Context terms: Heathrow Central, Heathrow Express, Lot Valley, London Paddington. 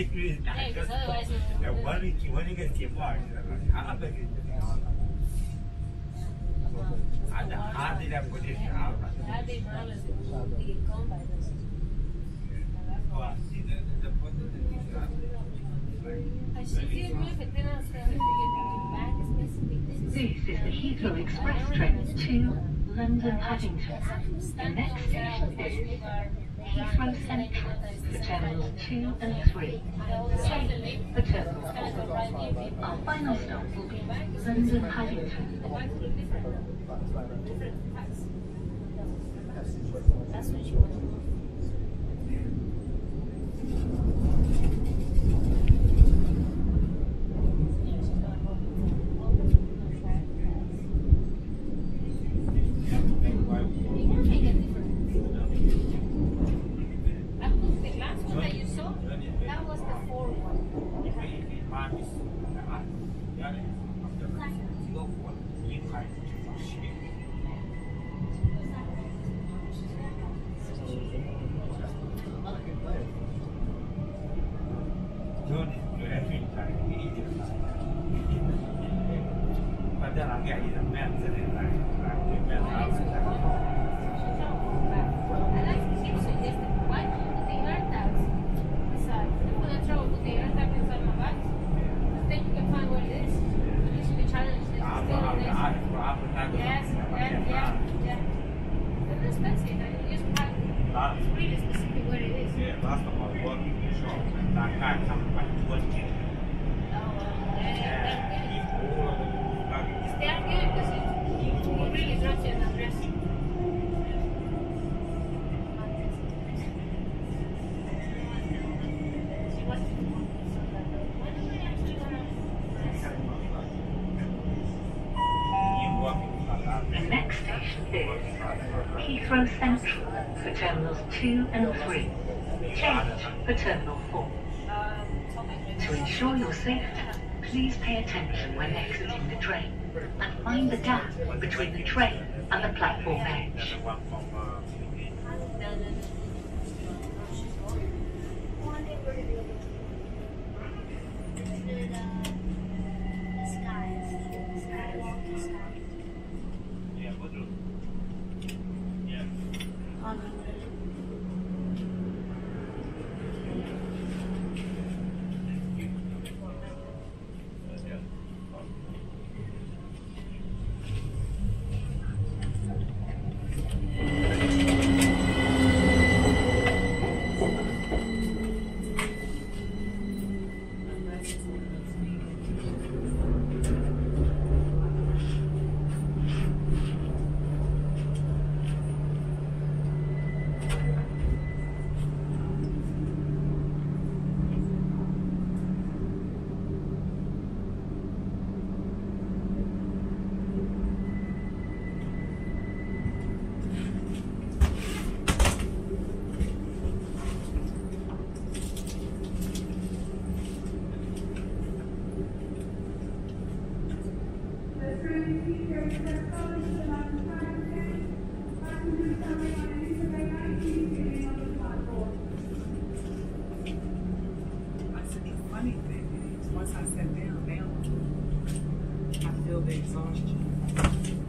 This is the Heathrow Express train to London Paddington. The next station is Heathrow Central for terminals 2 and 3. Stay for terminals. Our final stop will be London Paddington. Heathrow Central for terminals 2 and 3. Change for terminal 4. To ensure your safety, please pay attention when exiting the train and mind the gap between the train and the platform edge. Once I sat down, I feel the exhaustion.